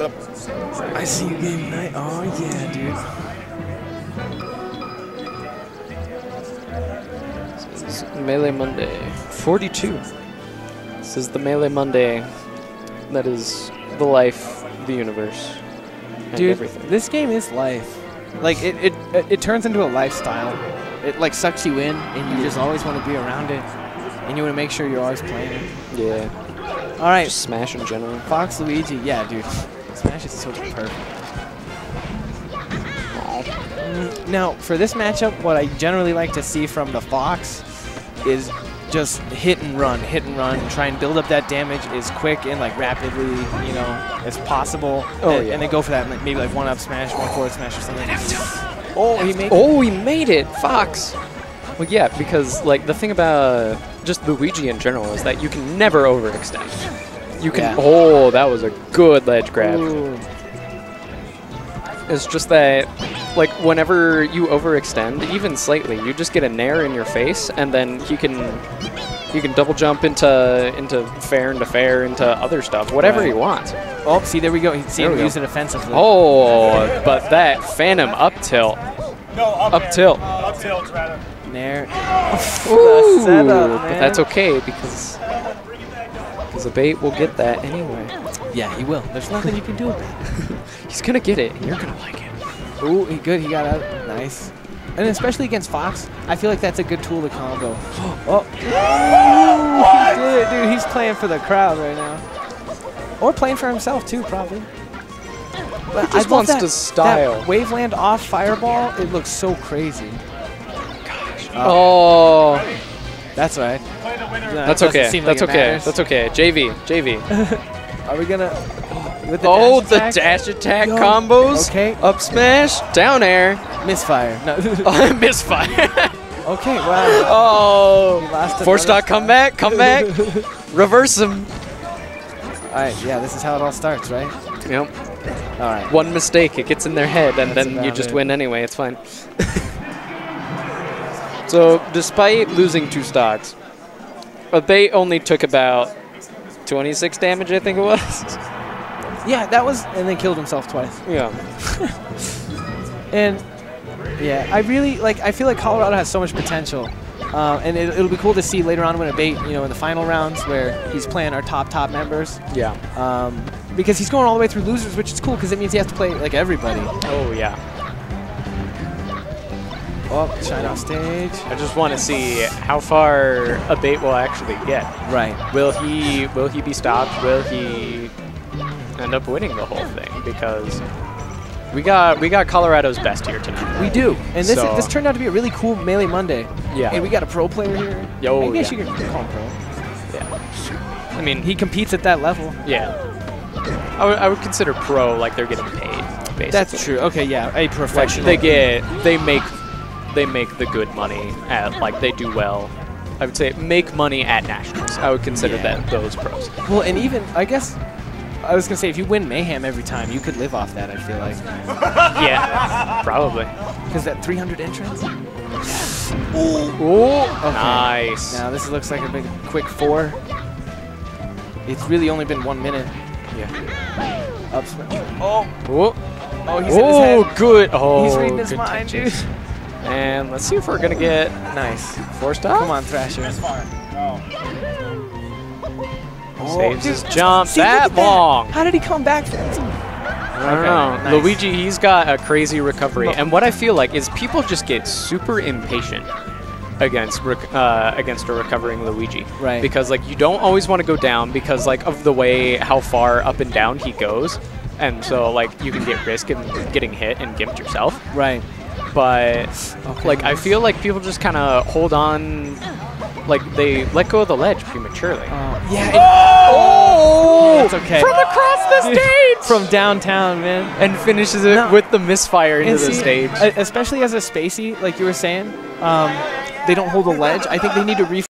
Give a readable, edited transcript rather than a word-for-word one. it up. I see you game night. Oh yeah, dude. So it's Melee Monday 42. This is the Melee Monday. That is the life, the universe, and dude, everything. This game is life. Like it turns into a lifestyle. It like sucks you in, and you just always want to be around it, and you want to make sure you're always playing it. Yeah. All right. Just Smash in general. Fox, Luigi, yeah, dude. Smash is so perfect. Now, for this matchup, what I generally like to see from the Fox is just hit and run, try and build up that damage as quick and like rapidly, you know, as possible. Oh, and, yeah. And then go for that, like, maybe like one up smash, one forward smash, or something. Oh, he made it. Oh, he made it, Fox. Well, yeah, because like the thing about just Luigi in general is that you can never overextend. You can. Yeah. Oh, that was a good ledge grab. Ooh. It's just that, like, whenever you overextend, even slightly, you just get a nair in your face, and then you can double jump into fair into other stuff, whatever you want. Oh, see, there we go. See him use it offensively. Oh, but that Phantom up tilt. No, up tilt rather. There. Ooh, setup, but that's okay because Abate will get that anyway. Yeah, he will. There's nothing you can do about it. He's gonna get it, and you're gonna like it. Ooh, he good. He got out. Nice. And especially against Fox, I feel like that's a good tool to combo. Oh, he did it, dude. He's playing for the crowd right now, or playing for himself too, probably. But he just wants to style. That Waveland off Fireball. It looks so crazy. Oh, that's right. That's okay. That's okay. That's okay. JV. Are we gonna? Oh, the dash attack combos. Okay. Up smash, down air, misfire. No, misfire. Okay. Wow. Oh, four stock comeback. Comeback. Reverse him. All right. Yeah, this is how it all starts, right? Yep. All right. One mistake, it gets in their head, and then you just win anyway. It's fine. So, despite losing 2 stocks, Abate only took about 26 damage, I think it was. Yeah, that was, and then killed himself twice. Yeah. And, yeah, I really, like, I feel like Colorado has so much potential. And it'll be cool to see later on when Abate, you know, in the final rounds where he's playing our top members. Yeah. Because he's going all the way through losers, which is cool because it means he has to play, like, everybody. Oh, yeah. Oh, shine off stage. I just want to see how far Abate will actually get. Right. Will he be stopped? Will he end up winning the whole thing? Because we got Colorado's best here tonight. We do. And this turned out to be a really cool Melee Monday. Yeah. And we got a pro player here. Yo, maybe I should call him pro. Yeah. I mean, he competes at that level. Yeah. I would consider pro like they're getting paid. Basically. That's true. Okay. Yeah. A professional. Like they make the good money at, like, they do well. I would say make money at nationals. I would consider that those pros. Well, and even, I guess, I was going to say, if you win Mayhem every time, you could live off that, I feel like. Yeah, probably. Because that 300 entrance? Ooh. Okay. Nice. Now, this looks like a big, quick 4. It's really only been 1 minute. Yeah. Up smash. Oh. Whoa. Oh, he's in his head. Good. Oh, he's reading his mind, dude. And let's see if we're going to get nice. 4 stop? Come on, Thrasher. Oh, saves his jump that long. How did he come back? I don't know. Nice. Luigi, he's got a crazy recovery. And what I feel like is people just get super impatient against a recovering Luigi. Right. Because, like, you don't always want to go down because, like, of the way how far up and down he goes. And so, like, you can get risk and getting hit and gimped yourself. Right. But, okay, like, I feel like people just kind of hold on, like, they let go of the ledge prematurely. Yeah. Oh! That's okay. From across the stage! From downtown, man. And finishes it with the misfire into the stage. Especially as a spacey, like you were saying, they don't hold the ledge. I think they need to refocus.